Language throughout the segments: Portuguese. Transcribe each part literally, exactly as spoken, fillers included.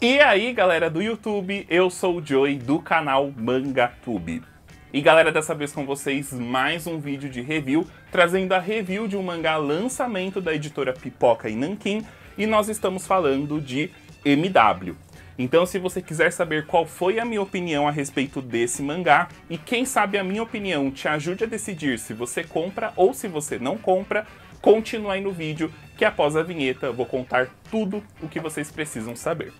E aí, galera do YouTube, eu sou o Joey do canal Mangatube. E galera, dessa vez com vocês mais um vídeo de review, trazendo a review de um mangá lançamento da editora Pipoca e Nanquim, e nós estamos falando de M W. Então, se você quiser saber qual foi a minha opinião a respeito desse mangá, e quem sabe a minha opinião te ajude a decidir se você compra ou se você não compra, continue aí no vídeo, que após a vinheta eu vou contar tudo o que vocês precisam saber.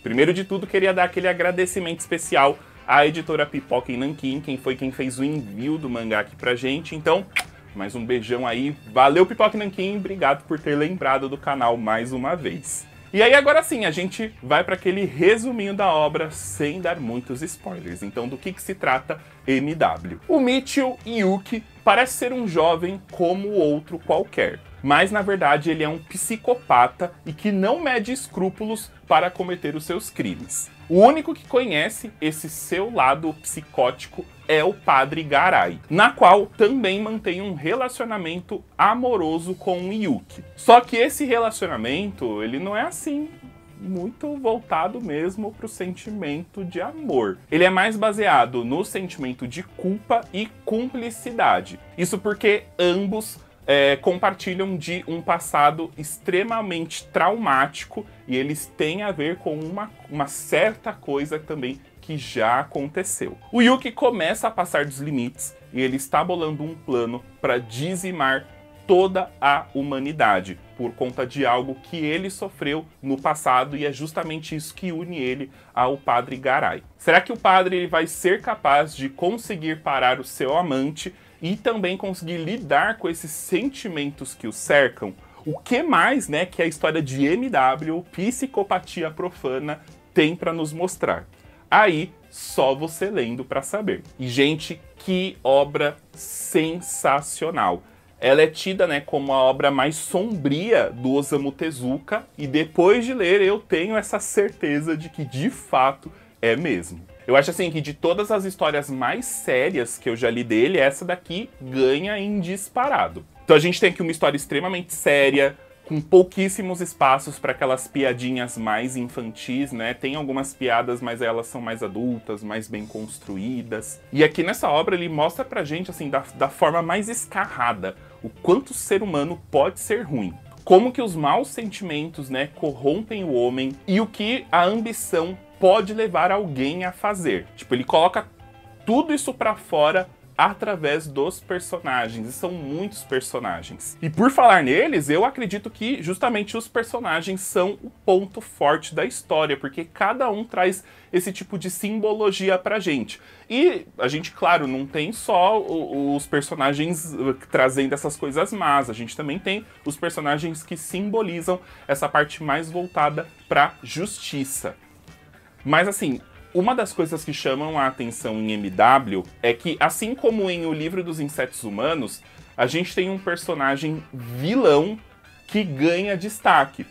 Primeiro de tudo, queria dar aquele agradecimento especial à editora Pipoca e Nanquim, quem foi quem fez o envio do mangá aqui pra gente. Então, mais um beijão aí. Valeu, Pipoca e Nanquim, obrigado por ter lembrado do canal mais uma vez. E aí, agora sim, a gente vai para aquele resuminho da obra, sem dar muitos spoilers. Então, do que, que se trata M W? O Mitchell Yuki parece ser um jovem como outro qualquer, mas na verdade ele é um psicopata e que não mede escrúpulos para cometer os seus crimes. O único que conhece esse seu lado psicótico é o Padre Garai, na qual também mantém um relacionamento amoroso com o Yuki. Só que esse relacionamento, ele não é assim muito voltado mesmo para o sentimento de amor. Ele é mais baseado no sentimento de culpa e cumplicidade. Isso porque ambos É, compartilham de um passado extremamente traumático e eles têm a ver com uma, uma certa coisa também que já aconteceu. O Yuki começa a passar dos limites e ele está bolando um plano para dizimar toda a humanidade por conta de algo que ele sofreu no passado, e é justamente isso que une ele ao Padre Garai. Será que o padre ele vai ser capaz de conseguir parar o seu amante e também conseguir lidar com esses sentimentos que o cercam? O que mais, né, que a história de M W, psicopatia profana, tem para nos mostrar? Aí, só você lendo para saber. E, gente, que obra sensacional! Ela é tida, né, como a obra mais sombria do Osamu Tezuka, e depois de ler, eu tenho essa certeza de que, de fato, é mesmo. Eu acho assim que de todas as histórias mais sérias que eu já li dele, essa daqui ganha em disparado. Então a gente tem aqui uma história extremamente séria, com pouquíssimos espaços para aquelas piadinhas mais infantis, né? Tem algumas piadas, mas elas são mais adultas, mais bem construídas. E aqui nessa obra ele mostra pra gente, assim, da, da forma mais escarrada, o quanto o ser humano pode ser ruim. Como que os maus sentimentos, né, corrompem o homem, e o que a ambição pode levar alguém a fazer. Tipo, ele coloca tudo isso pra fora através dos personagens, e são muitos personagens. E por falar neles, eu acredito que justamente os personagens são o ponto forte da história, porque cada um traz esse tipo de simbologia pra gente. E a gente, claro, não tem só os personagens trazendo essas coisas más, a gente também tem os personagens que simbolizam essa parte mais voltada pra justiça. Mas assim, uma das coisas que chamam a atenção em M W é que, assim como em O Livro dos Insetos Humanos, a gente tem um personagem vilão que ganha destaque.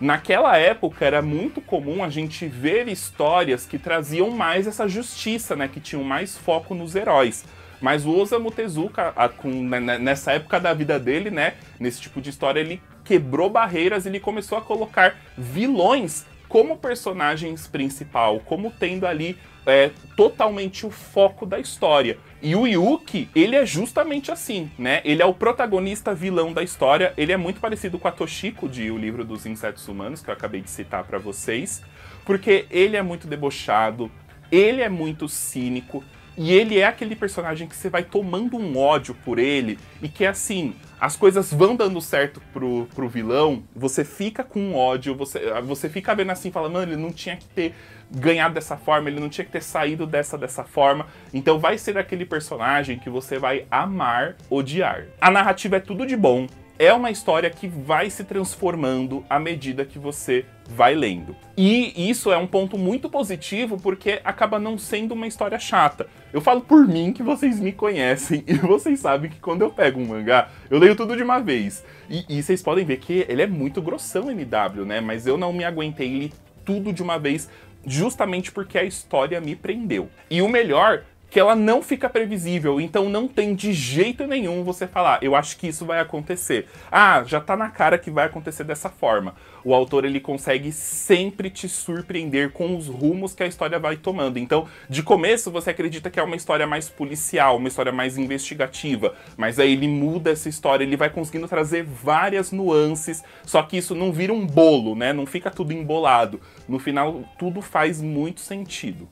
Naquela época era muito comum a gente ver histórias que traziam mais essa justiça, né, que tinham mais foco nos heróis. Mas o Osamu Tezuka, a, com, nessa época da vida dele, né, nesse tipo de história, ele quebrou barreiras e ele começou a colocar vilões como personagens principal, como tendo ali é, totalmente o foco da história. E o Yuki, ele é justamente assim, né? Ele é o protagonista vilão da história, ele é muito parecido com a Toshiko de O Livro dos Insetos Humanos, que eu acabei de citar para vocês, porque ele é muito debochado, ele é muito cínico, e ele é aquele personagem que você vai tomando um ódio por ele, e que é assim, as coisas vão dando certo pro, pro vilão, você fica com ódio, você, você fica vendo assim, fala, mano, ele não tinha que ter ganhado dessa forma, ele não tinha que ter saído dessa dessa forma. Então vai ser aquele personagem que você vai amar, odiar. A narrativa é tudo de bom, é uma história que vai se transformando à medida que você vai lendo. E isso é um ponto muito positivo, porque acaba não sendo uma história chata. Eu falo por mim, que vocês me conhecem, e vocês sabem que quando eu pego um mangá, eu leio tudo de uma vez. E, e vocês podem ver que ele é muito grossão, M W, né? Mas eu não me aguentei, li tudo de uma vez, justamente porque a história me prendeu. E o melhor que ela não fica previsível, então não tem de jeito nenhum você falar, eu acho que isso vai acontecer. Ah, já tá na cara que vai acontecer dessa forma. O autor, ele consegue sempre te surpreender com os rumos que a história vai tomando. Então, de começo, você acredita que é uma história mais policial, uma história mais investigativa, mas aí ele muda essa história, ele vai conseguindo trazer várias nuances, só que isso não vira um bolo, né? Não fica tudo embolado. No final, tudo faz muito sentido.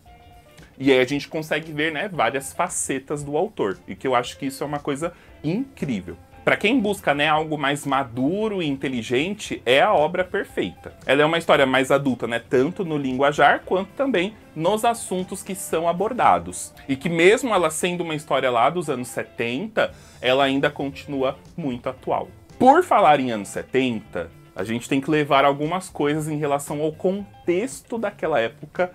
E aí a gente consegue ver, né, várias facetas do autor, e que eu acho que isso é uma coisa incrível. Para quem busca, né, algo mais maduro e inteligente, é a obra perfeita. Ela é uma história mais adulta, né, tanto no linguajar quanto também nos assuntos que são abordados. E que mesmo ela sendo uma história lá dos anos setenta, ela ainda continua muito atual. Por falar em anos setenta, a gente tem que levar algumas coisas em relação ao contexto daquela época,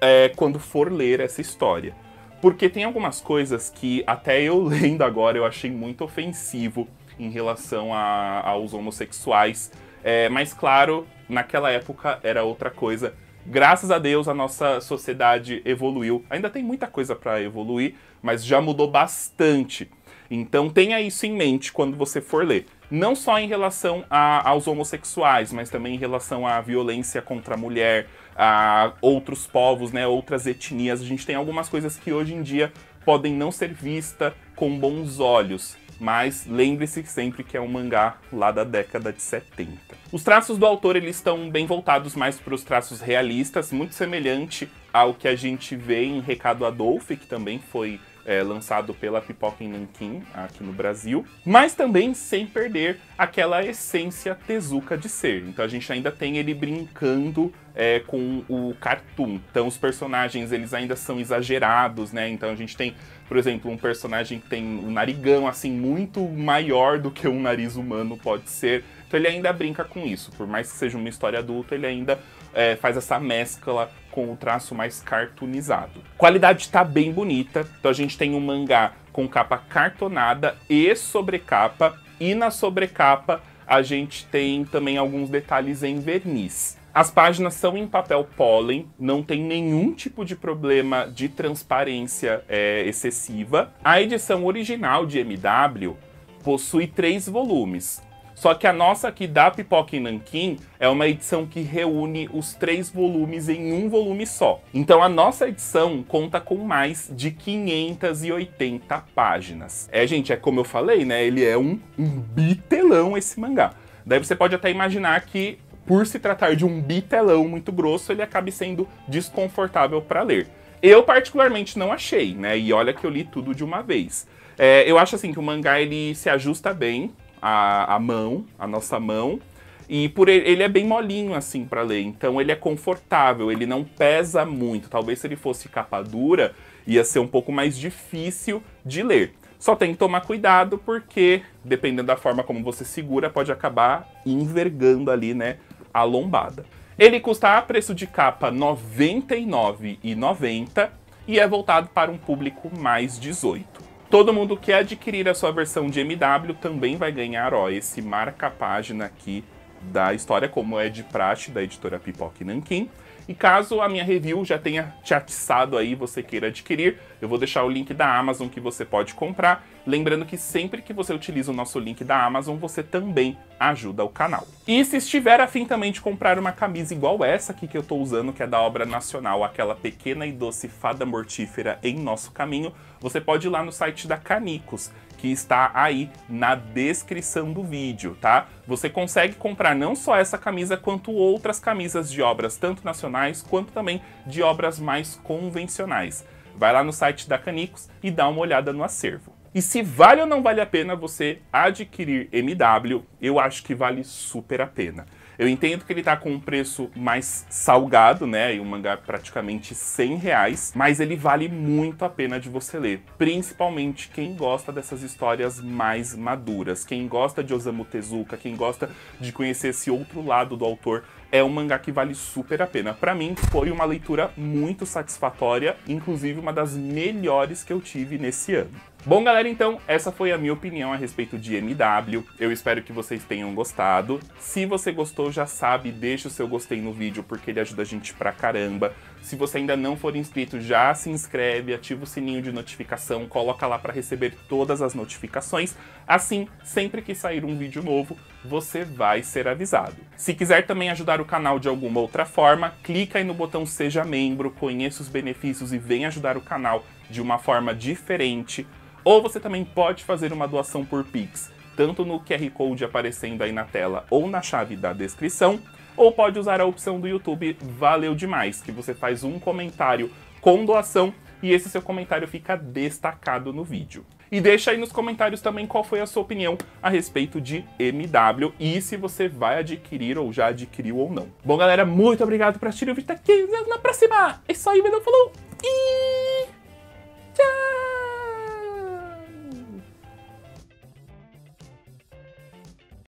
é, quando for ler essa história. Porque tem algumas coisas que, até eu lendo agora, eu achei muito ofensivo em relação a, aos homossexuais. É, mas, claro, naquela época era outra coisa. Graças a Deus, a nossa sociedade evoluiu. Ainda tem muita coisa para evoluir, mas já mudou bastante. Então tenha isso em mente quando você for ler. Não só em relação a, aos homossexuais, mas também em relação à violência contra a mulher, a outros povos, né, outras etnias. A gente tem algumas coisas que hoje em dia podem não ser vistas com bons olhos, mas lembre-se sempre que é um mangá lá da década de setenta. Os traços do autor, eles estão bem voltados mais para os traços realistas, muito semelhante ao que a gente vê em Recado Adolfi, que também foi É, lançado pela Pipoca e Nanquim aqui no Brasil, mas também sem perder aquela essência Tezuka de ser. Então a gente ainda tem ele brincando é, com o cartoon. Então os personagens, eles ainda são exagerados, né? Então a gente tem, por exemplo, um personagem que tem um narigão assim muito maior do que um nariz humano pode ser. Então ele ainda brinca com isso. Por mais que seja uma história adulta, ele ainda é, faz essa mescla com o traço mais cartoonizado. Qualidade tá bem bonita, então a gente tem um mangá com capa cartonada e sobrecapa, e na sobrecapa a gente tem também alguns detalhes em verniz. As páginas são em papel pólen, não tem nenhum tipo de problema de transparência é, excessiva. A edição original de M W possui três volumes. Só que a nossa aqui da Pipoca e Nanquim é uma edição que reúne os três volumes em um volume só. Então a nossa edição conta com mais de quinhentas e oitenta páginas. É, gente, é como eu falei, né? Ele é um, um bitelão esse mangá. Daí você pode até imaginar que, por se tratar de um bitelão muito grosso, ele acabe sendo desconfortável para ler. Eu particularmente não achei, né? E olha que eu li tudo de uma vez. É, eu acho assim que o mangá, ele se ajusta bem A, a mão, a nossa mão, e por ele, ele é bem molinho assim para ler, então ele é confortável, ele não pesa muito. Talvez se ele fosse capa dura, ia ser um pouco mais difícil de ler. Só tem que tomar cuidado porque, dependendo da forma como você segura, pode acabar envergando ali, né, a lombada. Ele custa a preço de capa noventa e nove reais e noventa centavos e é voltado para um público mais dezoito. Todo mundo que adquirir a sua versão de M W também vai ganhar, ó, esse marca-página aqui da história, como é de praxe da editora Pipoca e Nanquim. E caso a minha review já tenha te atiçado aí, você queira adquirir, eu vou deixar o link da Amazon que você pode comprar. Lembrando que sempre que você utiliza o nosso link da Amazon, você também ajuda o canal. E se estiver a fim também de comprar uma camisa igual essa aqui que eu tô usando, que é da obra nacional, aquela pequena e doce fada mortífera em nosso caminho, você pode ir lá no site da Kanikoss, que está aí na descrição do vídeo, tá? Você consegue comprar não só essa camisa, quanto outras camisas de obras, tanto nacionais, quanto também de obras mais convencionais. Vai lá no site da Kanikoss e dá uma olhada no acervo. E se vale ou não vale a pena você adquirir M W, eu acho que vale super a pena. Eu entendo que ele tá com um preço mais salgado, né, e um mangá praticamente cem reais, mas ele vale muito a pena de você ler, principalmente quem gosta dessas histórias mais maduras, quem gosta de Osamu Tezuka, quem gosta de conhecer esse outro lado do autor. É um mangá que vale super a pena. Pra mim, foi uma leitura muito satisfatória, inclusive uma das melhores que eu tive nesse ano. Bom, galera, então, essa foi a minha opinião a respeito de M W. Eu espero que vocês tenham gostado. Se você gostou, já sabe, deixa o seu gostei no vídeo, porque ele ajuda a gente pra caramba. Se você ainda não for inscrito, já se inscreve, ativa o sininho de notificação, coloca lá para receber todas as notificações. Assim, sempre que sair um vídeo novo, você vai ser avisado. Se quiser também ajudar o canal de alguma outra forma, clica aí no botão Seja Membro, conheça os benefícios e vem ajudar o canal de uma forma diferente. Ou você também pode fazer uma doação por Pix, tanto no Q R Code aparecendo aí na tela ou na chave da descrição, ou pode usar a opção do YouTube Valeu Demais, que você faz um comentário com doação e esse seu comentário fica destacado no vídeo. E deixa aí nos comentários também qual foi a sua opinião a respeito de M W e se você vai adquirir ou já adquiriu ou não. Bom, galera, muito obrigado por assistir o vídeo até aqui. Na próxima! É isso aí, meu Deus, falou! E...